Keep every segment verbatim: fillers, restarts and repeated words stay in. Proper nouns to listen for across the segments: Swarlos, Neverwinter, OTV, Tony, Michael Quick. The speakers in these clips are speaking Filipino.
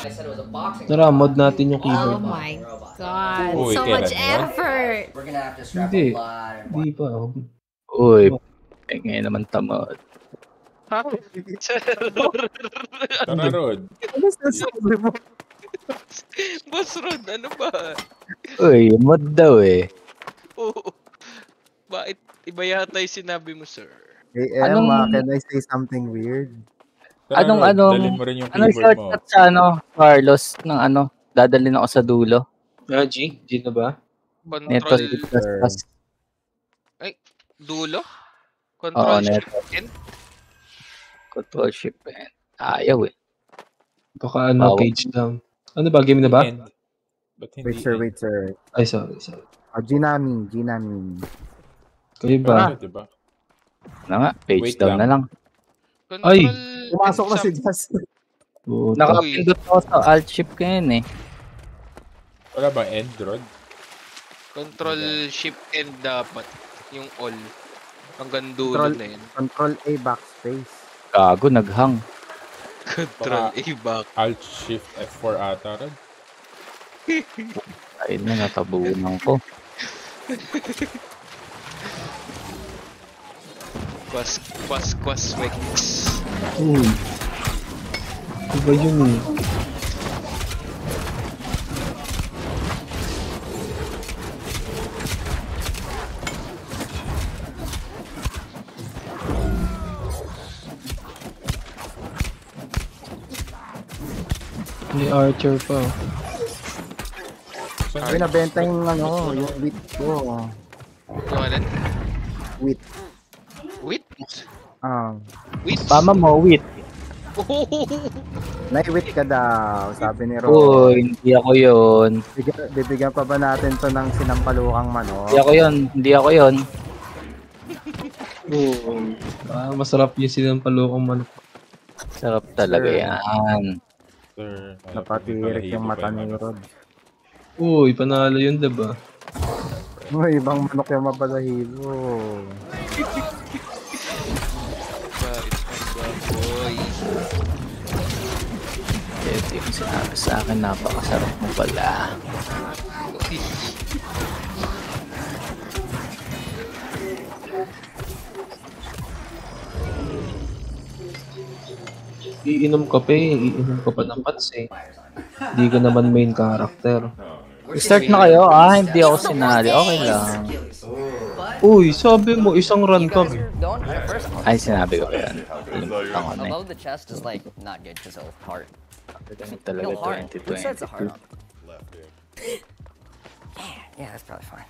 Tara, mod natin yung keyboard. Oh my God. Uy, so much effort. We're gonna have to strap a lot. Hindi pa. Uy, ngayon naman tamad. Ha? Tara, Rod. Ano sasabi mo? Boss Rod, ano ba? Uy, mod daw eh. Oo. Bakit iba yata yung sinabi mo, sir? Hey, Emma, anong... can I say something weird? Anong, anong, anong shortcut sa ano, Carlos, ng ano, dadalhin ako sa dulo. Ah, G? G na ba? Control... Ay, dulo? Control Shift N? Control Shift N. Ayaw eh. Baka ano, page down. Ano ba, game na ba? Wait sir, wait sir. Ay, sorry, sorry. Oh, G namin, G namin. Kayo ba? Ano nga, page down na lang. Ay! Pumasok na si Jazz. Nakapindot ako sa alt-shift ko yun eh. Wala bang end, Rod? Control-shift-end dapat. Yung all. Hanggang dulo na yun. Control-A backspace. Gago, naghang. Control-A back. Alt-shift-F four ata, Rod. Ayun na, natabunan ko. Quas, quas, quas, wait. Uy. Iba yun eh. May archer pa. Ay, nabenta yung ano, yung wheat ko. Yung wheat. Wheat? Ah. Wheat? Tama mo, wheat. Nai-wheat ka daw, sabi ni Ron. Uy, hindi ako yun. Bibigyan pa ba natin to ng sinampalukang manok? Hindi ako yun, hindi ako yun. Uy, ah, masarap yung sinampalukang manok. Sarap talaga yan. Napatirik yung mata ni Ron. Uy, panalo yun, diba? Uy, ibang manok yung mapalahilo. Ito yung sinabi sa akin, napakasarap mo pala. Iinom ka pa eh, iinom ka pa ng pats eh. Hindi ka naman main character. Start na kayo? Ah, hindi ako sinali, okay lang. Uy, sabi mo isang run ka. Ay, sinabi ko pa yan. Tangon na eh. Talaga twenty twenty-two. Yeah, that's probably fine.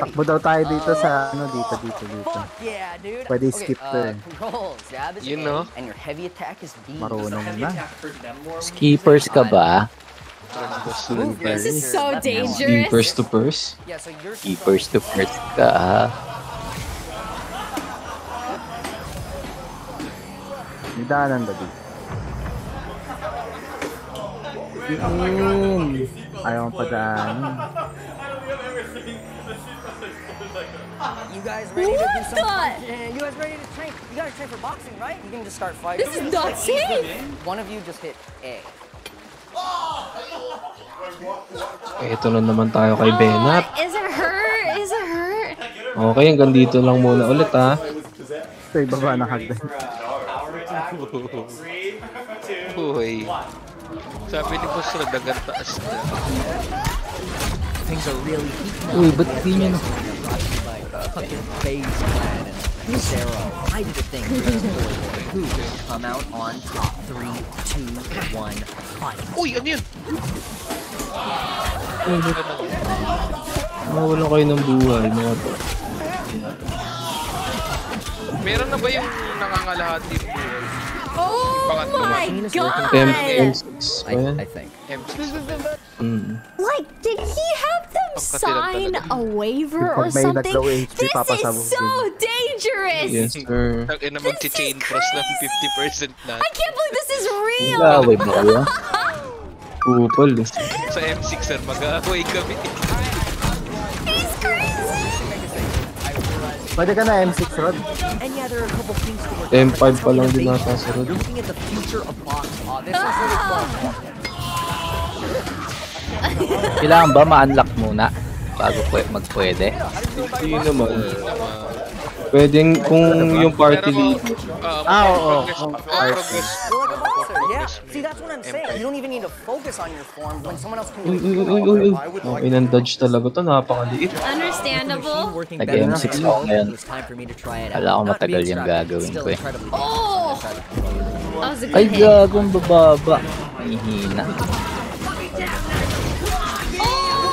Takbo daw tayo dito sa ano, dito, dito, dito. Pwede skip to eh. Yun no? Marunong na. Skippers ka ba? This is so dangerous. Skippers to purse? Skippers to purse ka. May daanan ba dito? Mm. Ayaw pa daan. What the? You guys ready to train? You guys train for boxing, right? You can just start fighting. This is not safe! One of you just hit A. Eh, ito na naman tayo kay Benat. Is it hurt? Is it hurt? Okay, hanggang dito lang muna ulit ha. Sa ibaba na hagdan. Uy. Sabi ni Boss Rod, hanggang taas na. Uy, ba't di nyo na? Uy, ano yun? Mawala kayo ng buhay, mga to. Meron na ba yung nangangalahati po? Oh my God! M six, I, I think. Mm. Like, did he have them sign a waiver or something? This is so dangerous! Yes, sir. This is crazy! I can't believe this is real! He's crazy! Pwede ka na M six, Rod. And yeah, together a couple things to work on. You're looking at the future of box office. Kailangan ba ma-unlock muna bago magpwede? Hindi naman. Pwedeng kung yung party lead. Ah, oo. Yeah, see that's what I'm saying. You don't even need to focus on your form when someone else can. Oh, inandodge talaga to, napakaliit. Understandable. Nag-M six ako ngayon. Alam ko matagal yung gagawin ko eh. Oh! Ay, gagawin bababa. Mahihina.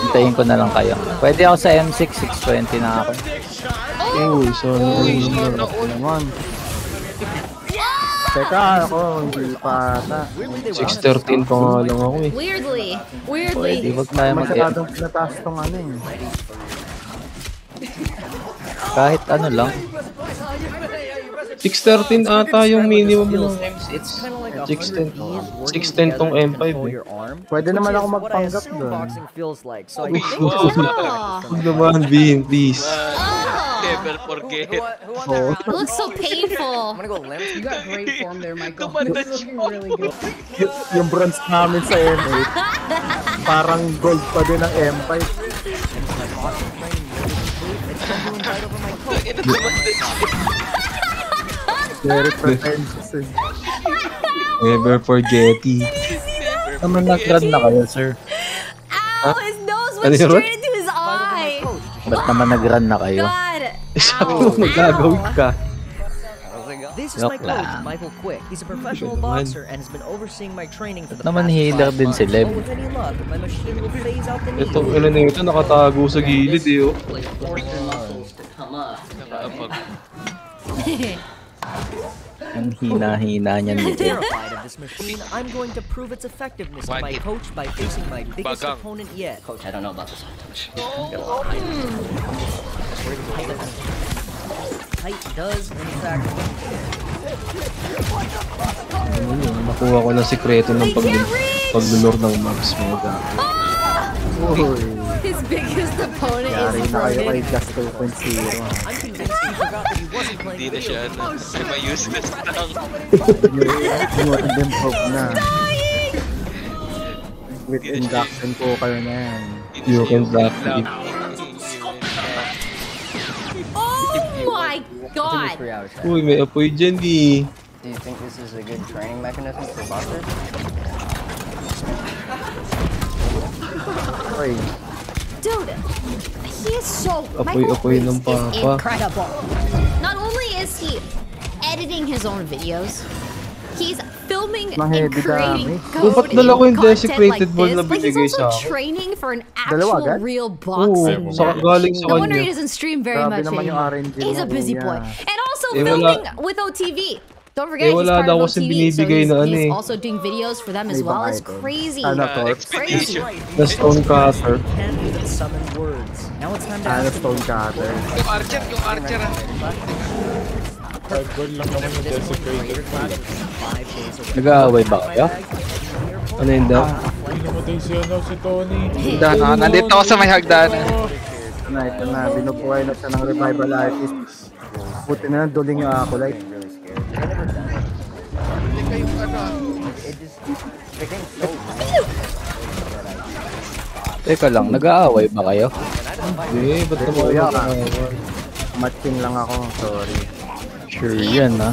Hintayin ko na lang kayo. Pwede ako sa M six, six twenty na ako. Oh, sorry. Teka, ako hindi pa ata. six thirteen pa lang ako eh. Weirdly, weirdly. Pwede wag tayo masyadong pinataas tong ano eh. Kahit ano lang. six thirteen ata yung minimum ng M six. six ten tong M five eh. Pwede naman ako magpanggap doon. Huwag naman, Vin, please. Devil, porque... It looks so painful. I'm gonna go limp. You got great form there, Michael. You're looking really good. Yung bronze namin sa M eight. Parang gold pa din ang M five. Very pretentious eh. Never forget it. Naman nag-run na kayo, sir. Ow! His nose went straight into his eye! Ba't naman nag-run na kayo? Sabi mo magagawin ka. This is my coach, Michael Quick. He's a professional boxer and has been overseeing my training for the past five months. Naman healer din si Lev. Ito, ilan na ito, nakatago sa gilid eh oh. Ang hina-hina niyan dito. I'm going to prove its effectiveness to my coach by facing my biggest opponent yet. Coach, I don't know about this one, coach. Height does in fact. Nakuha ko na sikreto ng paglulor ng mags mo dati. His biggest opponent is Ronin. Hindi na siya na. Ay, may useless lang. You're in them hope na. With induction ko kayo na yan. You can block it. Oh my god! Uy, may apoy dyan di. Do you think this is a good training mechanism for boxers? Uy. Dude, he is so. Apoy, apoy ng papa. Incredible. Not only is he editing his own videos, he's filming and creating code and content like this. But he's also training for an actual real boxing match. No wonder he doesn't stream very much anymore. He's a busy boy, and also filming with O T V. Don't forget, he's part of O T V, so he's, he's also doing videos for them as well. It's crazy. It's crazy. The Stonecutter. Ah, the Stonecutter. Yung Archer, yung Archer. Nag-aaway ba kaya? Ano yun daw? Hagdana. Nandito ako sa may hagdana. Ito na, ito na. Binubuhay na siya ng revival artist. Buti na, duling ako like. Teka lang, nag-aaway ba kayo? Hindi, ba't nag-aaway ka? Matching lang ako, sorry. Sure yan ha.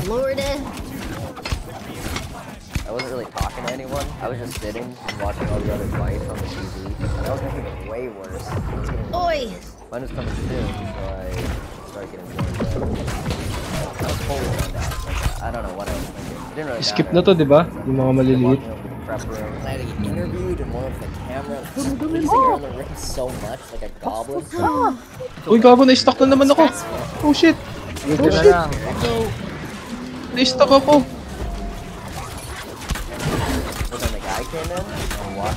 I wasn't really talking to anyone. I was just sitting and watching all the other fights on the T V. And I was making it way worse. Oy! Mine was coming soon, so I started getting warmed up. I was fully warmed up. I don't know what I was thinking. It didn't really matter. Skip na to, di ba? Yung mga maliliit. Uy, gago, na-stuck na naman ako! Oh shit! Oh shit! Na-stuck ako!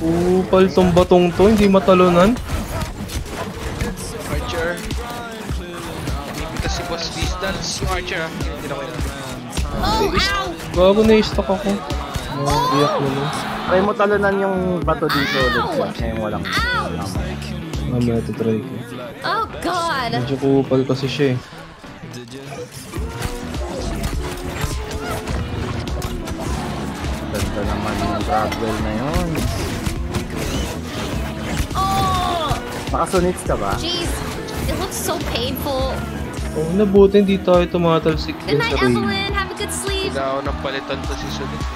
Oh, paltong batong to, hindi matalonan. Archer. Kasi boss distance, Archer. Oh, ow! Gago, na-stuck ako. Try mo talunan yung bato dito. Walang mamaya titry ko. Oh god! Medyo kupal kasi siya eh. braço dele nenhum. Passa nesse tabaco. Jeez, it looks so painful. Oh, nabutin dito ay tumatalsik din sa Evelyn, have a good sleep. Daw ng palitan sa season nito.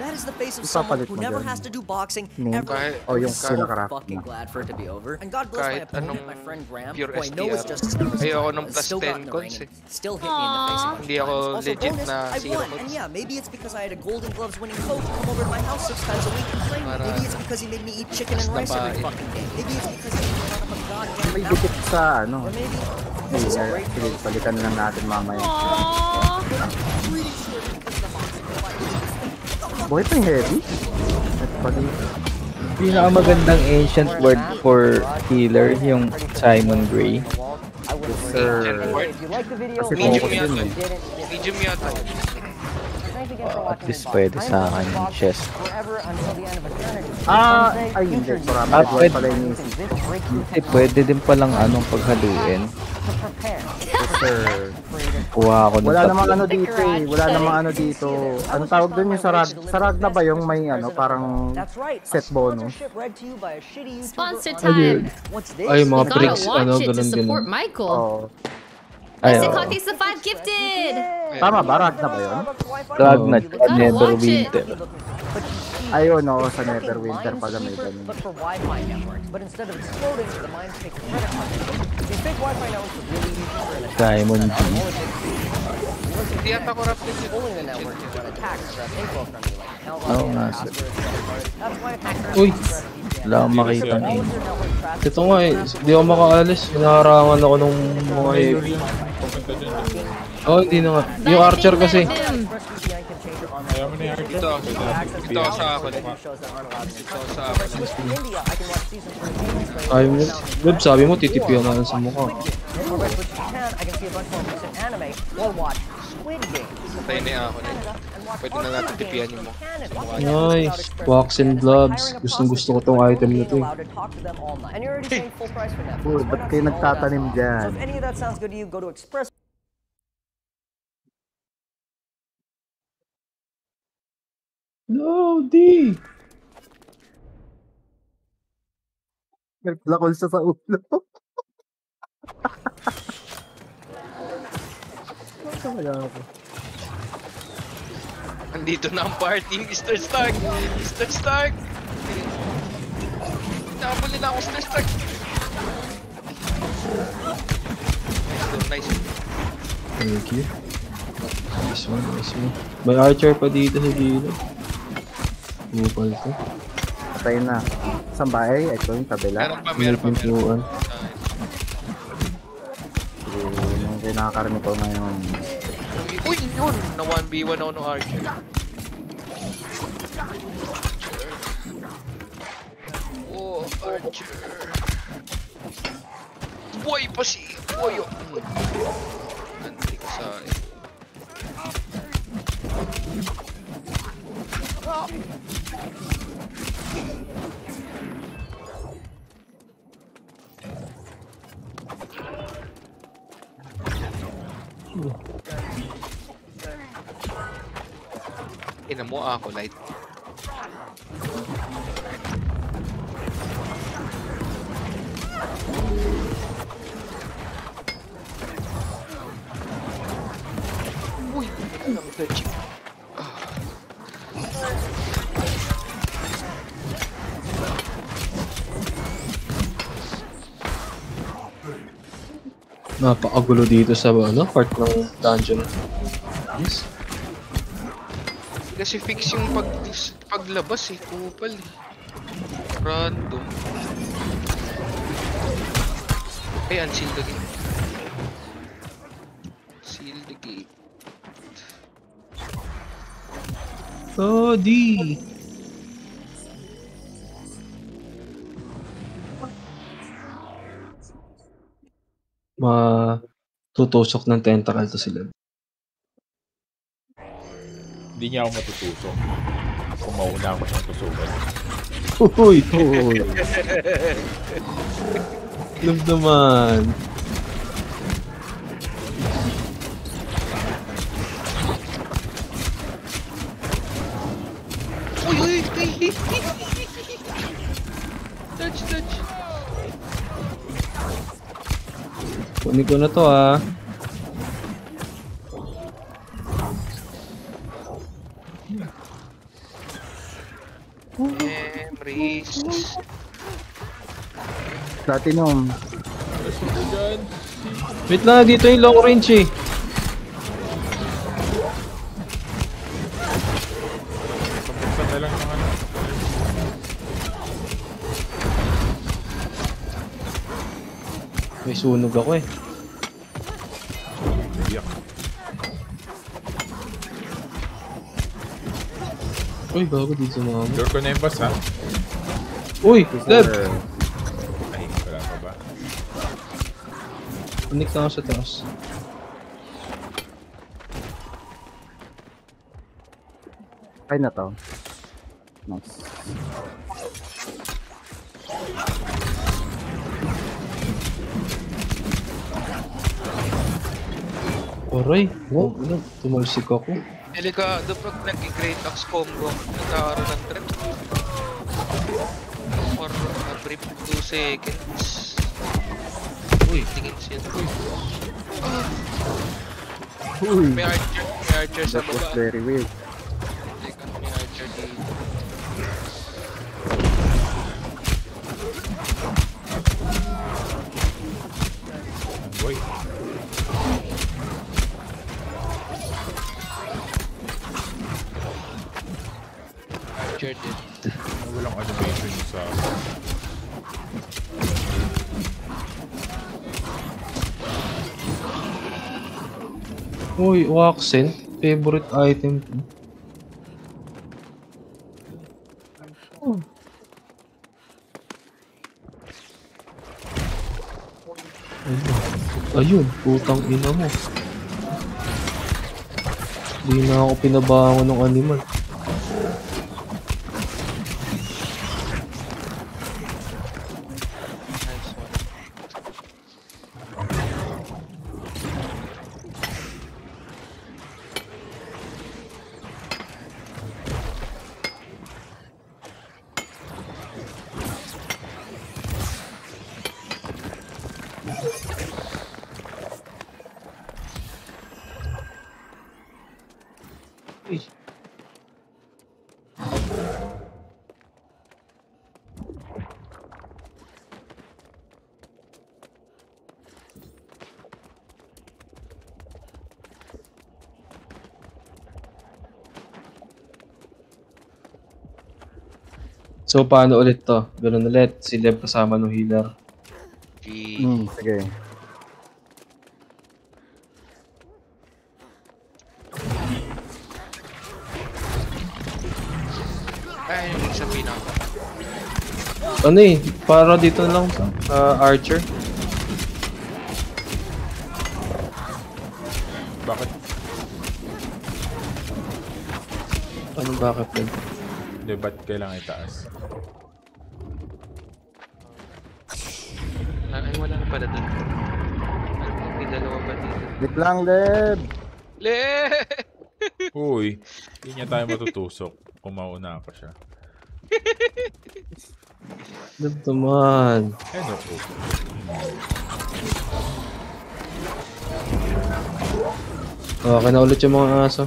That is the face of someone who never has to do boxing ever. Oh, yung kara. Fucking glad for it to be over. And God bless my opponent, my friend Graham. I know it's just ayo nung plus ten cons. Still hit me in the face. Hindi ako legit na zero cons. And yeah, maybe it's because I had a Golden Gloves winning coach come over to my house six times a week and train. Maybe it's because he made me eat chicken and rice every fucking day. Maybe it's because he made up a goddamn. May dikit sa ano. Maybe palitan lang natin mamaya. Boy, ito yung heavy. Pinakamagandang ancient word for healer, yung Simon Gray. Yes, sir. Kasi focus yun eh. Uh, at least pwede sa akin yung chest. Ah, ay hindi. Ah, pwede. Eh, pwede din palang anong paghaluin. Yes, sir. Wow, wala namang ano dito eh. Wala namang ano dito. Ano tawag doon yung sarag? Sarag na ba yung may ano parang set bonus? Sponsor time. Ay, mga bricks ano ganun din. Oh. Ay, oh. Tama ba? Rag na ba yun? Rag na. Neverwinter. Ayun o, sa Neverwinter pala may ganun. Diamond G. Hindi ata ko rapid si Owen na network is what attacks that info from you like hell on us. Uy, wala akong makita niya. Ito nga eh, hindi ako makaalis. Hinaharangan ako nung mga heavy. Oh, hindi na nga. Yung archer kasi. Ito ako. Ito ako sa akin. Ito ako sa akin. Ay, Bob, sabi mo titipihan na lang sa mukha. Patay na ako na. Pwede na natin tipihan yung mukha. Nice. Box and gloves. Gustong gusto ko tong item na to eh. Boy, ba't kayo nagtatanim dyan? No, D! May plakol siya sa ulo. Andito na ang party, Mister Stark! Mister Stark! Nakapuli na ako, Mister Stark! Nice, nice. Thank you. Nice one, nice one. May archer pa dito sa gilid. Bukal ko. Patay na. Saan ba eh? Ito yung tabela. Meron pa, meron pa, meron pa. Yung kinakakarami ko ngayon. Uy, yun! Na one v one ako ng archer. Oh, archer. Boy, pasi! Boy, oh! Antik sa'yo. Oh! Inamo ako light. Uy, napakagulo dito sa ano, part ng dungeon. Yes. Kasi fix yung pag paglabas eh, kupal eh. Random. Ay, unseal the gate. Seal the gate. Oh, D! Matutusok ng tentacle to sila. Hindi niya ako matutusok. Kung mauna ako siyang tusukan. Uy! Uy! Love naman! Touch, touch. Kunin ko na to ah. Memories. Platinum. Wait lang, dito yung long range eh. May sunog ako eh. Uy, bago dito mga mo. Door ko na yung bus ha. Uy, Deb! Ay, wala pa ba? Connect na ako sa taas. Ay na to. Nice. Aray, wow, tumalsik ako. Delikado pag nag-great axe combo, nagkakaroon ng trip. For a brief two seconds. Uy, tingin siya. Uy. Uy. May archer, may archer sa baba. That was very weird. May archer dito. Uy. Archer dito. Walang animation sa... Uy, Waxen. Favorite item. Oh. Ayun, putang ina mo. Hindi na ako pinabangon ng animal. So paano ulit to? Ganun ulit, si Lev kasama ng healer. Hmm, sige. Ay, sabihin ako. Ano eh, para dito lang sa uh, Archer. Bakit? Ano bakit Lev? Hindi, ba't kailangan itaas? Pala doon. May dalawa ba dito? Lip lang, Leb! Leb! Uy, hindi niya tayo matutusok. Kumauna pa siya. Leb naman. Eh, no. Okay na ulit yung mga aso.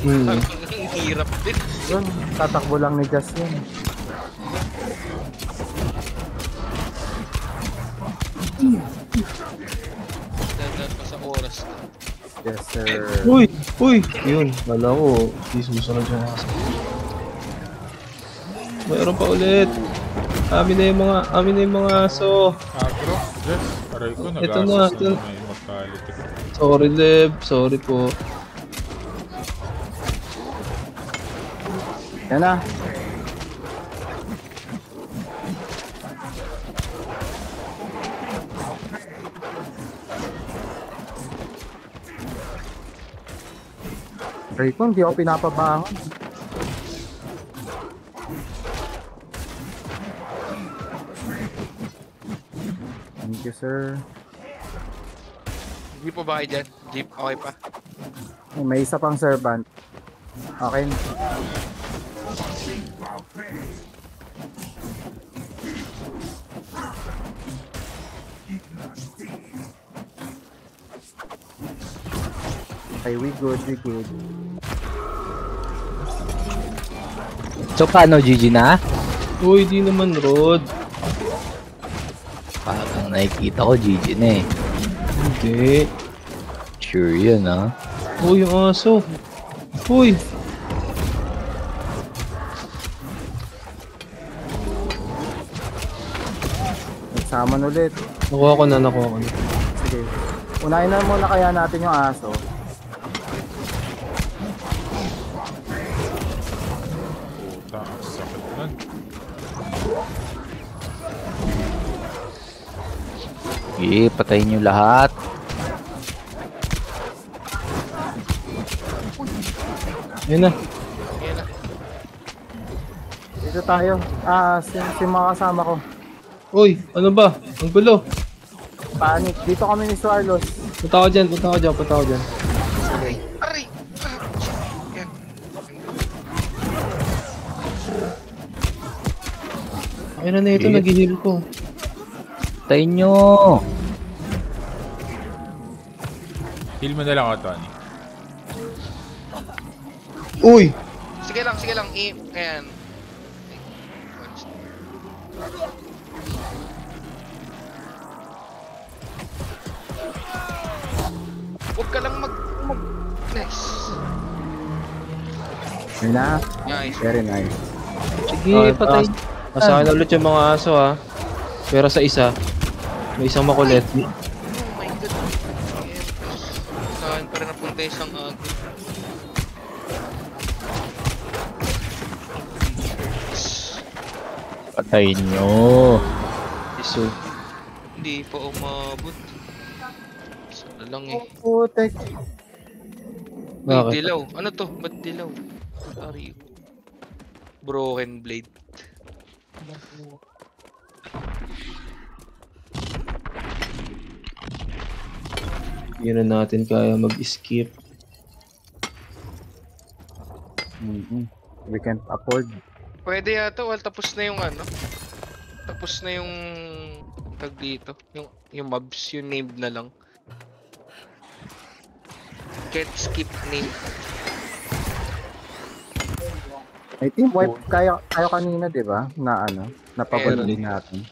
Hmm. Ang hirap din. Yun, tatakbo lang ni Justin. Dadan pa sa oras na. Yes sir. Uy! Uy! Yun, wala ko. Hindi sumusunod yung aso. Mayroon pa ulit. Amin na yung mga, amin na yung mga aso. Agro? Yes, aray ko nag-aso na may immortality. Sorry Lev, sorry po. Yan na. Aray ko, hindi ako pinapabangon. Thank you sir. Jeep po ba kayo dyan? Jeep, okay pa. May isa pang servant. Okay. Okay, we good, we good. So paano, G G na? Uy, di naman, Rod. Parang nakikita ko, G G na eh. Hindi. Sure yan ah. Uy, yung aso. Uy! Nagsaman ulit. Nakuha ko na, nakuha ko na. Sige. Unahin na muna kaya natin yung aso. Puta, sakit nun. Sige, patayin nyo lahat. Ayun na. Dito tayo. Ah, si, si mga kasama ko. Uy, ano ba? Ang gulo. Panic. Dito kami ni Swarlos. Punta ko dyan, punta ko dyan, punta ko dyan. Okay. Aray! Ayun na ito, nag-heal ko. Tayin nyo! Heal mo na lang ako, Tony. Uy! Sige lang, sige lang. I ayan. Huwag ka lang mag... mag... Nice. Nice. Nice. Very nice. Sige, patay. Asahan na ulit yung mga aso, ha. Pero sa isa, may isang makulit. Oh my god. Saan pa rin napunta isang agro? Patayin nyo. Iso. Hindi pa umabot. Sana lang eh. Oh, putek. May dilaw. Ano to? Ba't dilaw? Ari. Broken blade. Hindi na natin kaya mag-skip. Mm-hmm. We can't afford. Pwede yata, well tapos na yung ano. Tapos na yung tag dito. Yung, yung mobs, yung name na lang. Can't skip name. I think wipe kayo, kayo kanina diba? Na ano? Napabalik natin.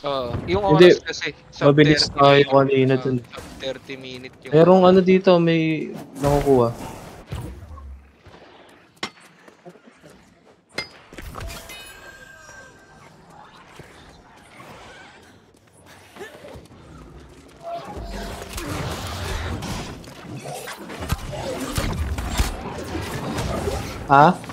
Uh, yung oras kasi mabilis tayo kanina dun. thirty minutes yung... Merong ano dito may nakukuha. Ha?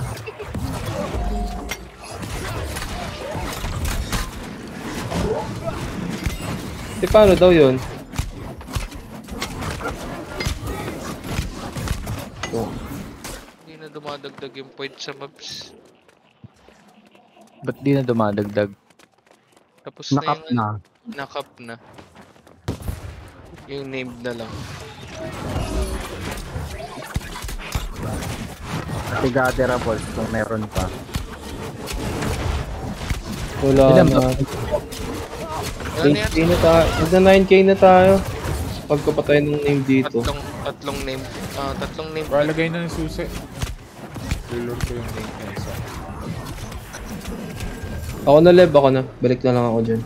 Di paano daw yun? Hindi na dumadagdag yung point sa maps. Ba't di na dumadagdag? Tapos na yung... na. Nakap na. Yung name na lang. Tigaderables kung meron pa. Wala na. eight K na tayo. nine K na tayo. Pagkapatay ng name dito. Tatlong, tatlong name. Ah, tatlong name. Para lagay na ng susi. Lulog ko yung name. Ako na, Lev, ako na. Balik na lang ako dyan.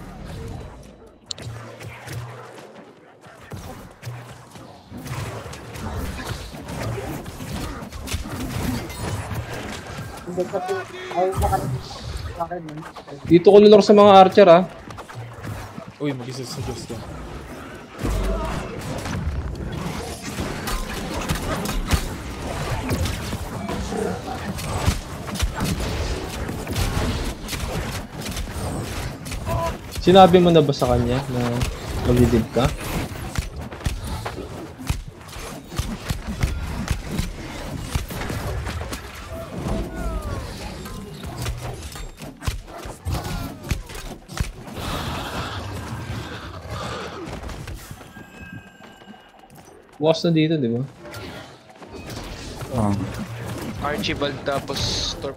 Dito ko nilor sa mga archer, ha. Uy, mag-isa sa Diyos ka. Sinabi mo na ba sa kanya na mag-dib ka? Boss na dito, di ba? Oh. Archibald tapos Torp.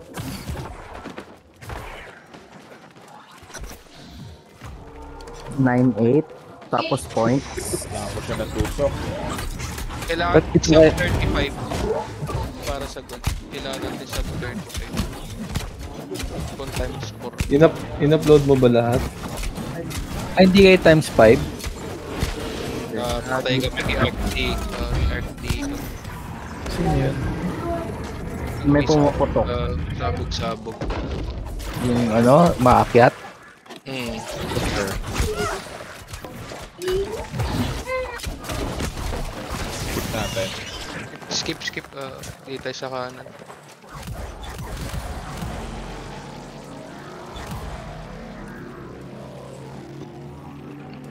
nine eight tapos points. Tapos siya natusok. Kailangan sub thirty-five para sa gun. Kailangan natin sub thirty-five. Kung times four. Inap in-upload mo ba lahat? Ay, hindi kayo times five? Uh, patay kami kay Arctic, uh, Arctic. Sino yun? May pumapotok. Uh, sabog-sabog. Yung ano, maakyat? Hmm. Sure. Skip natin. Skip, skip. Uh, dito tayo sa kanan.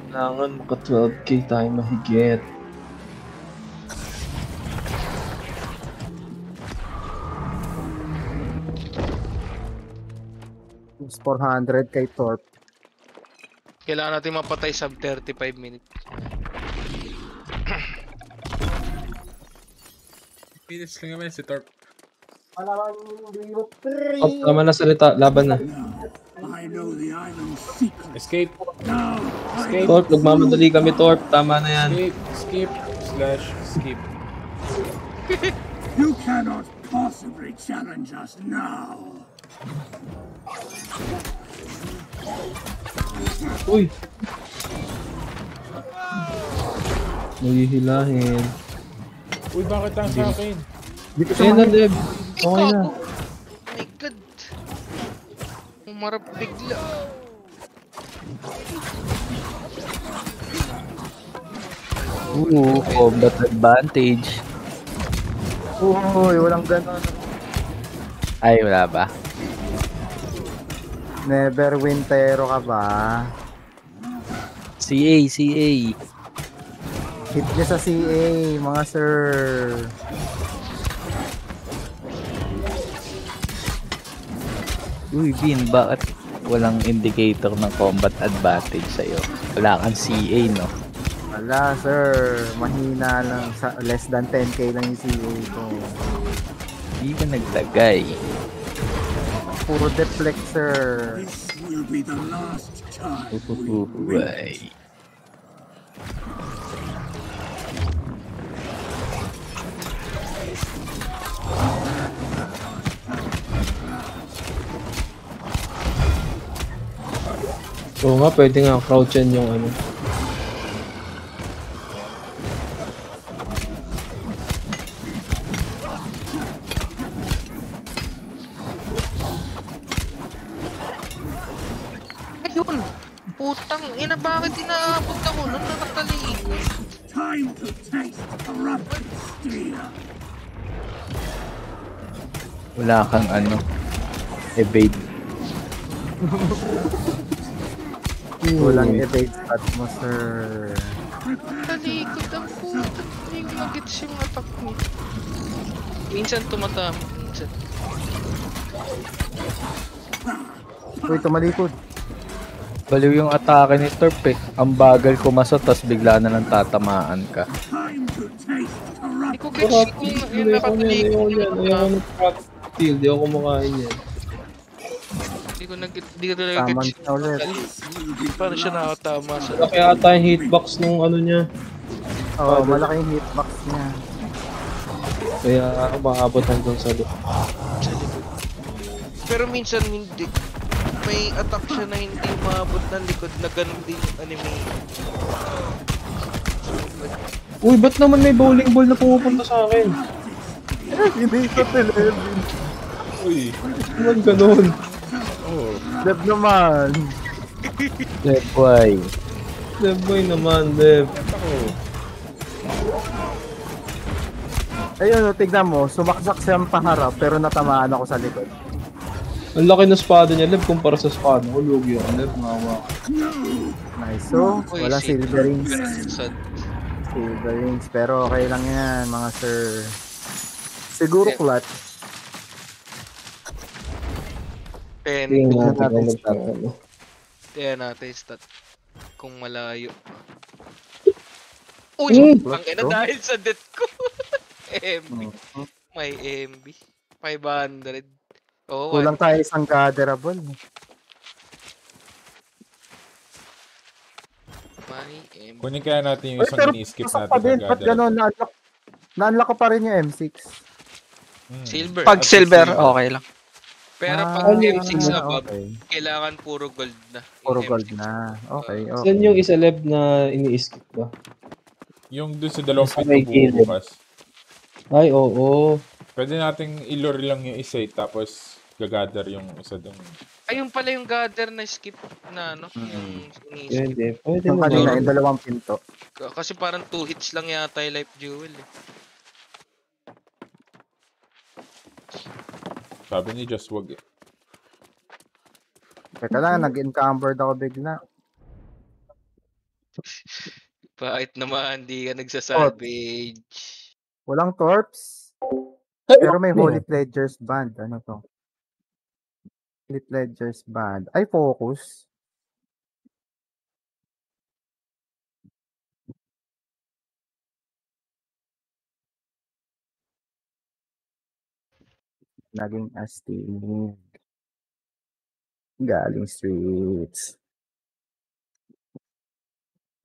Kailangan maka twelve K tayo mahigit. four hundred kay Torp. Kailangan natin mapatay sub thirty-five minutes. Minutes lang naman si Torp. Off naman na salita, laban na. Escape. Escape. Torp, nagmamadali kami Torp, tama na yan. Escape, escape, slash, escape. You cannot possibly challenge us now. Uy! Nagihilahin. Uy, bakit lang sa akin? Kaya na, Deb! Okay na. Oh my god! Umarap bigla. Oo, combat advantage. Uy, walang ganon. Ay, wala ba? Never Wintero ka ba? C A, C A. Hit nyo sa C A, mga sir. Uy, Bin, bakit walang indicator ng combat advantage sa'yo? Wala kang C A, no? Wala, sir. Mahina lang. Sa less than ten K lang yung C A ko. Hindi ka nagtagay. Puro deflect, sir. This will be the last time. Uy. Oo nga, pwede nga crouchin yung ano. Wala kang ano, evade. Walang evade at mo, sir. Talikod ang puto. Hindi ko mag-gets yung attack mo. Minsan tumatama, minsan. Uy, tumalikod. Baliw yung atake ni Torp eh. Ang bagal kumasa, tas bigla na lang tatamaan ka. Hindi ko gets kung yun nakatalikod yung attack. Hindi ako kumakain yan. Hindi ko nag... Hindi ko talaga gets siya nakatali. Parang siya nakatama. Malaki ata yung hitbox nung ano niya. Oo, malaki yung hitbox niya. Kaya ako makaabot hanggang sa likod. Pero minsan hindi. May attack siya na hindi maabot ng likod na ganun din yung anime. Uy, ba't naman may bowling ball na pumupunta sa akin? Hindi ko television. Uy, naman ganun. Oh, Deb naman. Deb boy. Deb boy naman, Deb. Ayun, tignan mo. Sumaksak siyang paharap pero natamaan ako sa likod. Ang laki ng espada niya, Deb, kumpara sa espada. Lugi ako, Deb. Mawa. Nice, so. Wala silver rings. Silver rings, pero okay lang yan, mga sir. Siguro flat. ten. Tingnan natin stat. Tingnan natin stat. Kung malayo. Uy! Ang ina dahil sa death ko. M B. May M B. five hundred. Kulang tayo isang gatherable. May M B. Kunin kaya natin yung isang mini-skip natin sa gatherable. Ba't gano'n na-unlock? Na-unlock ko pa rin yung M six. Silver. Pag silver, okay lang. Pero pag M six na pag, kailangan puro gold na. Puro gold na. Okay, okay. Saan yung isa lab na ini-skip ba? Yung doon sa dalawang pagbubukas. Ay, oo. Pwede nating ilure lang yung isa tapos gagather yung isa doon. Ayun pala yung gather na skip na ano. Pwede, pwede mo. Kanina yung dalawang pinto. Kasi parang two hits lang yata yung life jewel eh. Sabi niya, just wag eh. Teka lang, nag-encumbered ako bigla. Bakit naman di ka nagsasavage? Walang corpse. Pero may Holy Pledgers Band. Ano to? Holy Pledgers Band. Ay, focus. Naging astig. Galing streets.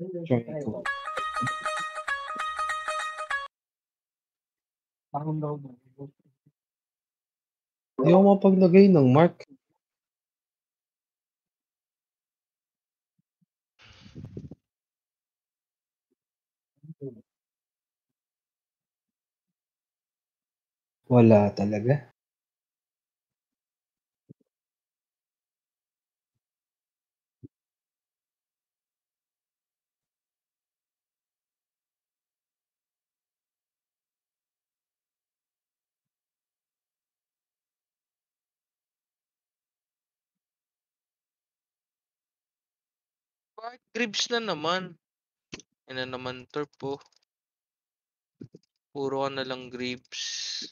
Hindi ako mapaglagay ng mark. Wala talaga. Bakit cribs na naman? Yan na naman, Turp po. Puro ka na lang cribs.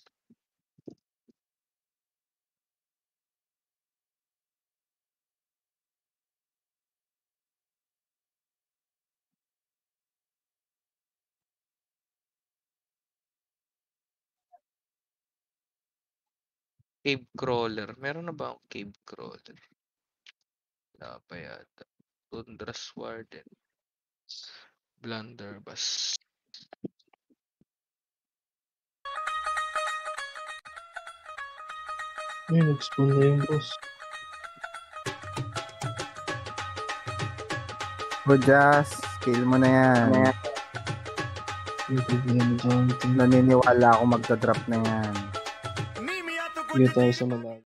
Cave crawler. Meron na ba akong cave crawler? Wala pa yata. Tundras Warden. Blunderbuss. May nag-spawn na yung boss. Rojas, kill mo na yan. Naniniwala ako magdadrop na yan. Dito tayo sa malag.